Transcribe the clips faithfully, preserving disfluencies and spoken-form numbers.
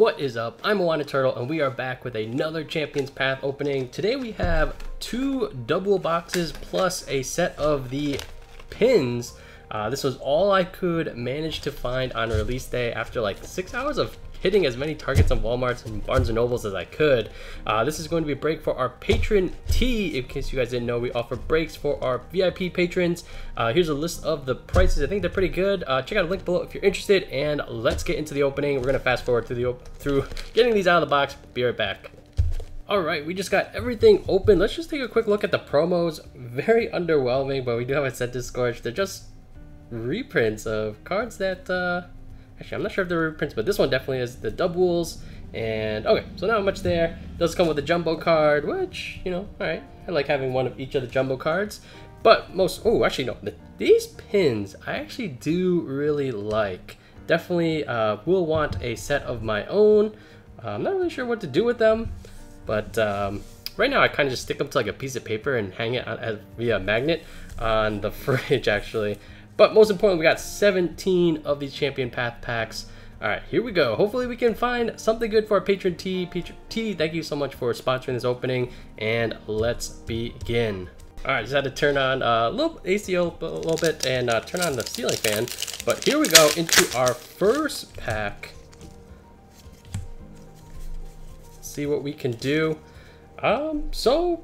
What is up? I'm iWAHnnaTurtle and we are back with another Champions Path opening. Today we have two double boxes plus a set of the pins. Uh, this was all I could manage to find on release day after like six hours of hitting as many targets on Walmarts and Barnes and Nobles as I could. Uh, this is going to be a break for our patron tea. In case you guys didn't know, we offer breaks for our V I P patrons. Uh, here's a list of the prices. I think they're pretty good. Uh, check out a link below if you're interested, and let's get into the opening. We're gonna fast forward through the through getting these out of the box. Be right back. All right, we just got everything open. Let's just take a quick look at the promos. Very underwhelming, but we do have a set to scorch. They're just reprints of cards that. Uh, Actually, I'm not sure if they're reprints, but this one definitely is the doubles. And okay, so not much there. Does come with a jumbo card, which, you know, all right. I like having one of each of the jumbo cards. But most, oh, actually no, the, these pins I actually do really like. Definitely uh, will want a set of my own. Uh, I'm not really sure what to do with them, but um, right now I kind of just stick them to like a piece of paper and hang it on, as, via magnet on the fridge, actually. But most importantly, we got seventeen of these Champion Path packs. All right, here we go. Hopefully we can find something good for our patron T. Patron T, thank you so much for sponsoring this opening, and let's begin. All right, just had to turn on a little A C O a little bit and uh, turn on the ceiling fan. But here we go into our first pack. Let's see what we can do. Um, so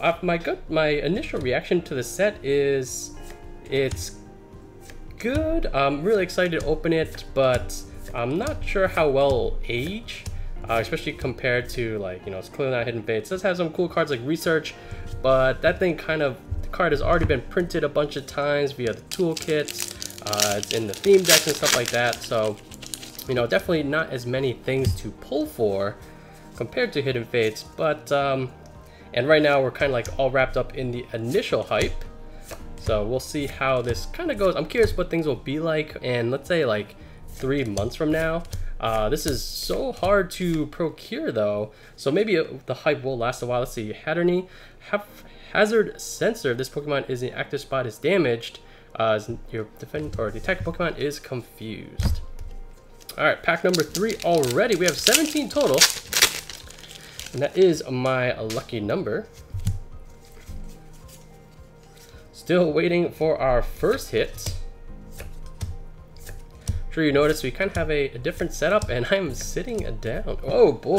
uh, my gut, my initial reaction to the set is it's good. I'm really excited to open it, but I'm not sure how well it'll age, uh, especially compared to, like, you know, it's clearly not Hidden Fates. It does have some cool cards like Research, but that thing kind of, the card has already been printed a bunch of times via the toolkits. Uh, it's in the theme decks and stuff like that, so, you know, definitely not as many things to pull for compared to Hidden Fates, but, um, and right now we're kind of like all wrapped up in the initial hype. So we'll see how this kind of goes. I'm curious what things will be like, and let's say like three months from now. Uh, this is so hard to procure though, so maybe it, the hype will last a while. Let's see, Hatterny, Hazard Sensor. If this Pokemon is in active spot is damaged, uh, your defend or detect Pokemon is confused. All right, pack number three already. We have seventeen total, and that is my lucky number. Still waiting for our first hit. I'm sure you notice we kind of have a, a different setup, and I'm sitting down. Oh boy.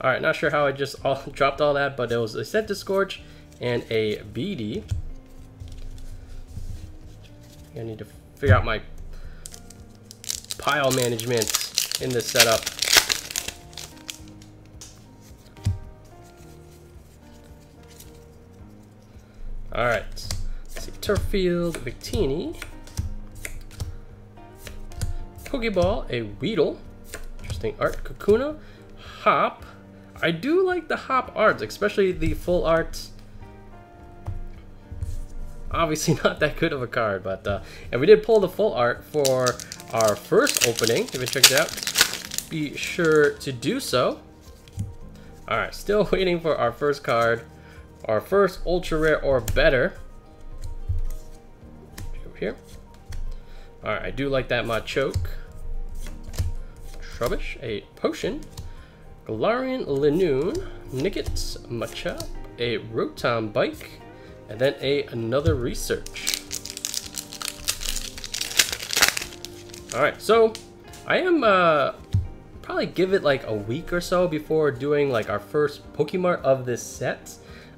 All right, not sure how I just all dropped all that, but it was a set to scorch and a B D. I need to figure out my pile management in this setup. All right, let's see, Turffield, Victini, Pokeball, a Weedle, interesting art, Kakuna, Hop. I do like the Hop arts, especially the full art. Obviously not that good of a card, but uh, and we did pull the full art for our first opening. If you haven't checked it out, be sure to do so. All right, still waiting for our first card, our first ultra rare or better. Over here. All right, I do like that Machoke. Trubbish, a potion. Galarian Linoon, Nickit, Machop, a Rotom Bike, and then a another Research. All right, so I am uh, probably give it like a week or so before doing like our first Pokemart of this set.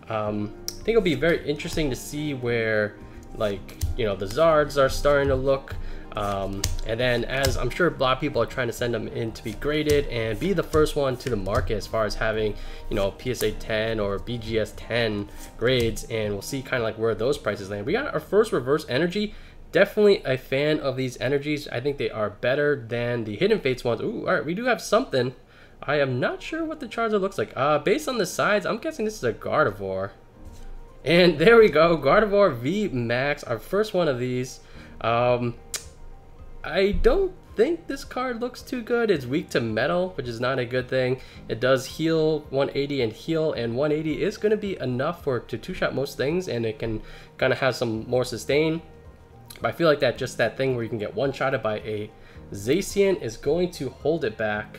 Um, I think it'll be very interesting to see where, like, you know, the Zards are starting to look. Um, and then, as I'm sure a lot of people are trying to send them in to be graded and be the first one to the market as far as having, you know, P S A ten or B G S ten grades, and we'll see kind of like where those prices land. We got our first reverse energy. Definitely a fan of these energies. I think they are better than the Hidden Fates ones. Ooh, all right, we do have something. I am not sure what the Charizard looks like. Uh, based on the sides, I'm guessing this is a Gardevoir. And there we go, Gardevoir V max, our first one of these. Um, I don't think this card looks too good. It's weak to metal, which is not a good thing. It does heal one eighty and heal, and one eighty is going to be enough for to two-shot most things, and it can kind of have some more sustain. But I feel like that just that thing where you can get one-shotted by a Zacian is going to hold it back.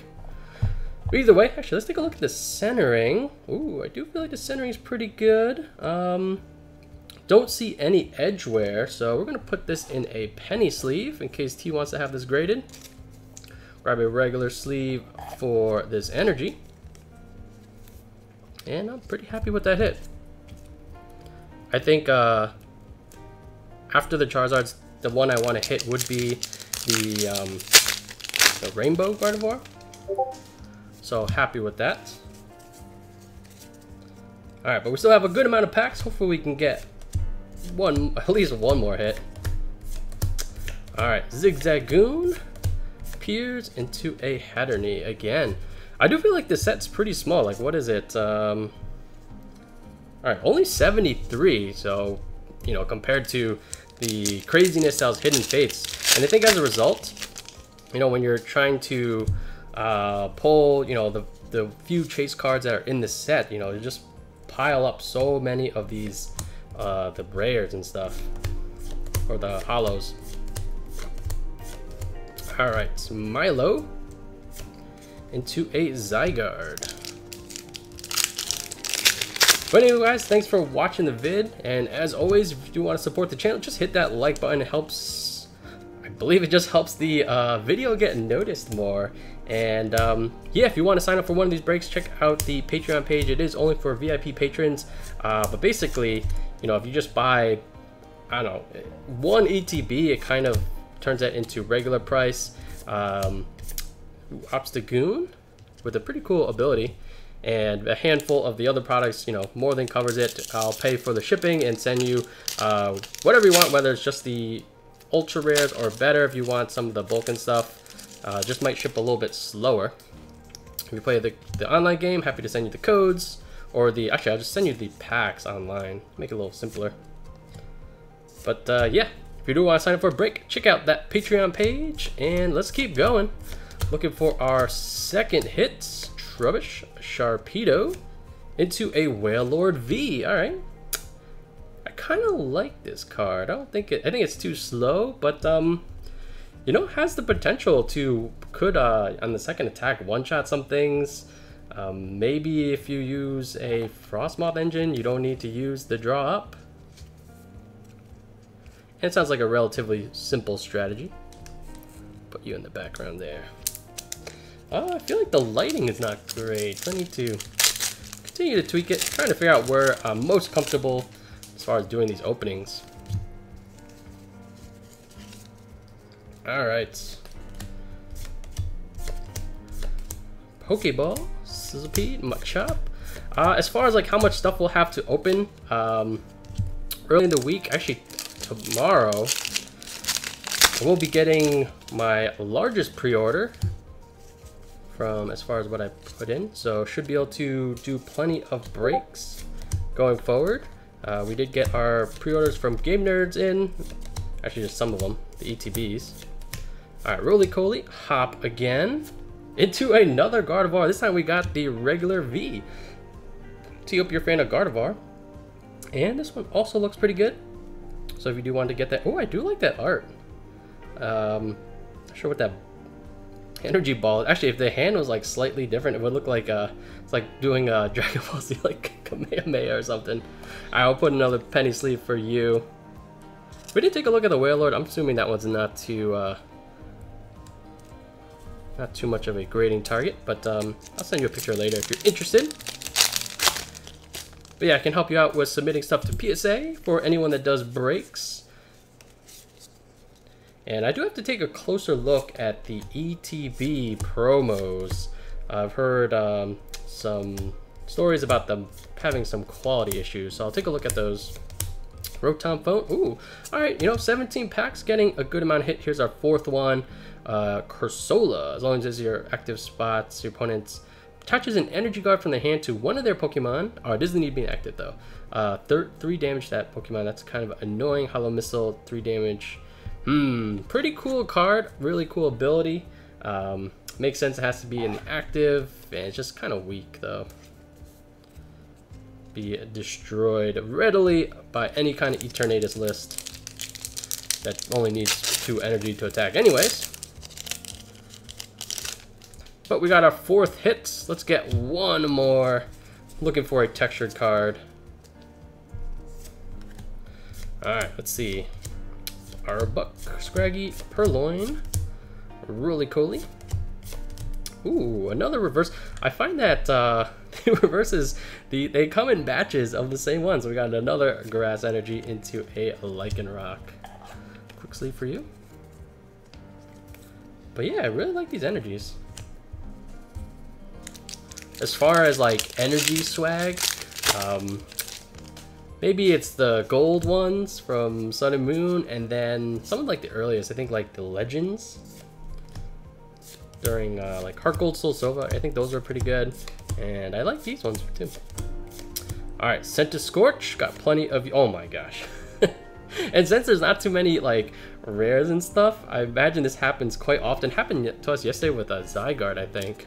But either way, actually, let's take a look at the centering. Ooh, I do feel like the centering is pretty good. Um... Don't see any edge wear, so we're gonna put this in a penny sleeve in case T wants to have this graded. Grab a regular sleeve for this energy. And I'm pretty happy with that hit. I think uh, after the Charizards, the one I wanna hit would be the, um, the Rainbow Gardevoir. So happy with that. All right, but we still have a good amount of packs. Hopefully we can get one, at least one more hit. All right, Zigzagoon peers into a Hatterny again. I do feel like this set's pretty small. Like, what is it? Um, all right, only seventy-three. So, you know, compared to the craziness that was Hidden Fates, and I think as a result, you know, when you're trying to uh, pull, you know, the the few chase cards that are in this set, you know, you just pile up so many of these. Uh, the rares and stuff, or the hollows. All right, Milo into a Zygarde. But anyway, guys, thanks for watching the vid, and as always, if you do want to support the channel, just hit that like button. It helps. I believe it just helps the uh, video get noticed more. And um, yeah, if you want to sign up for one of these breaks, check out the Patreon page. It is only for V I P patrons, uh, but basically, you know, if you just buy, I don't know, one E T B, it kind of turns that into regular price. Um, Opstigoon with a pretty cool ability, and a handful of the other products, you know, more than covers it. I'll pay for the shipping and send you uh, whatever you want, whether it's just the ultra rares or better if you want some of the bulk and stuff. Uh, just might ship a little bit slower. If you play the, the online game, happy to send you the codes. Or the, actually, I'll just send you the packs online. Make it a little simpler. But uh, yeah, if you do want to sign up for a break, check out that Patreon page. And let's keep going. Looking for our second hit. Trubbish, Sharpedo into a Wailord V. All right. I kind of like this card. I don't think it, I think it's too slow, but um, you know, has the potential to, could uh, on the second attack, one-shot some things. Um, maybe if you use a Frostmoth engine, you don't need to use the draw up. And it sounds like a relatively simple strategy. Put you in the background there. Oh, I feel like the lighting is not great. I need to continue to tweak it. Trying to figure out where I'm most comfortable as far as doing these openings. All right. Pokeball. Sizzlepeed, Machop. Uh, as far as like how much stuff we'll have to open um, early in the week, actually tomorrow, we'll be getting my largest pre-order from as far as what I put in. So should be able to do plenty of breaks going forward. Uh, we did get our pre-orders from Game Nerds in, actually just some of them, the E T Bs. All right, roly-coly, hop again. Into another Gardevoir. This time we got the regular V. So you hope you're a fan of Gardevoir. And this one also looks pretty good. So if you do want to get that, oh, I do like that art. Um, not sure what that energy ball. Actually, if the hand was like slightly different, it would look like uh, it's like doing a uh, Dragon Ball Z, like Kamehameha or something. Alright, I'll put another penny sleeve for you. We did take a look at the Wailord. I'm assuming that one's not too. Uh, Not too much of a grading target, but um, I'll send you a picture later if you're interested. But yeah, I can help you out with submitting stuff to P S A for anyone that does breaks. And I do have to take a closer look at the E T B promos. I've heard um, some stories about them having some quality issues, so I'll take a look at those. Rotom Phone, ooh, all right, you know, seventeen packs, getting a good amount of hit. Here's our fourth one, uh, Corsola. As long as your active spots, your opponent's attaches an energy guard from the hand to one of their Pokemon. Oh, it doesn't need to be active though. Uh, third, three damage to that Pokemon. That's kind of annoying. Hollow Missile, three damage. Hmm, pretty cool card, really cool ability. Um, makes sense it has to be inactive, and it's just kind of weak though. Be destroyed readily by any kind of Eternatus list that only needs two energy to attack anyways. But we got our fourth hits. Let's get one more. Looking for a textured card. Alright, let's see. Arbuck, Scraggy, Purloin, Roly-Coly. Ooh, another reverse. I find that uh, the reverses, the, they come in batches of the same one. So we got another grass energy into a Lycanrock. Quick sleeve for you. But yeah, I really like these energies. As far as like energy swag, um, maybe it's the gold ones from Sun and Moon, and then some of like the earliest, I think like the Legends during uh, like Heart Gold, Soul Silva. I think those are pretty good, and I like these ones too. All right, Scent to Scorch, got plenty of. Oh my gosh! And since there's not too many like rares and stuff, I imagine this happens quite often. Happened to us yesterday with a Zygarde, I think.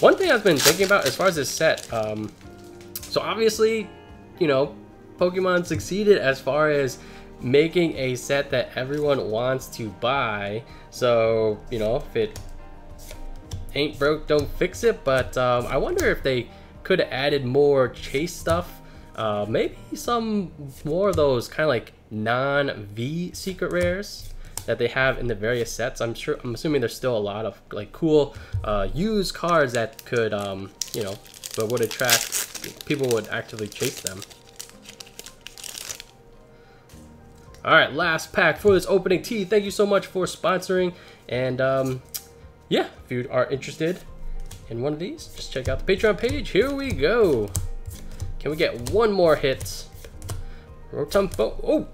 One thing I've been thinking about as far as this set, um, so obviously, you know, Pokemon succeeded as far as making a set that everyone wants to buy. So, you know, if it ain't broke, don't fix it. But um, I wonder if they could have added more chase stuff. Uh, maybe some more of those kind of like non-V secret rares that they have in the various sets. I'm sure, I'm assuming there's still a lot of like cool uh, used cards that could, um, you know, but would attract, people would actively chase them. All right, last pack for this opening tee. Thank you so much for sponsoring. And um, yeah, if you are interested in one of these, just check out the Patreon page. Here we go. Can we get one more hit? Rotom Bike, oh.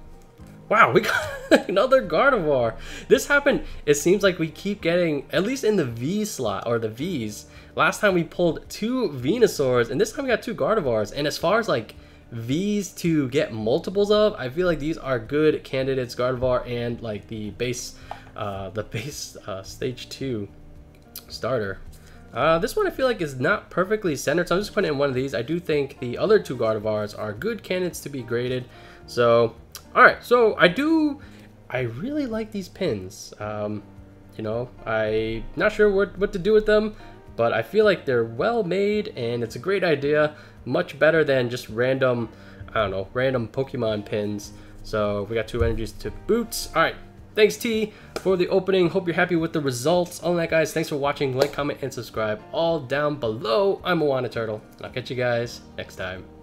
Wow, we got another Gardevoir. This happened, it seems like we keep getting, at least in the V slot, or the Vs. Last time we pulled two Venusaurs, and this time we got two Gardevoirs. And as far as like Vs to get multiples of, I feel like these are good candidates, Gardevoir and like the base, uh, the base uh, stage two starter. Uh, this one I feel like is not perfectly centered, so I'm just putting it in one of these. I do think the other two Gardevoirs are good candidates to be graded, so... Alright, so I do, I really like these pins. Um, you know, I'm not sure what, what to do with them, but I feel like they're well made and it's a great idea. Much better than just random, I don't know, random Pokemon pins. So we got two energies to boots. Alright, thanks T for the opening. Hope you're happy with the results. All that guys, thanks for watching. Like, comment, and subscribe all down below. I'm iWAHnnaTurtle, and I'll catch you guys next time.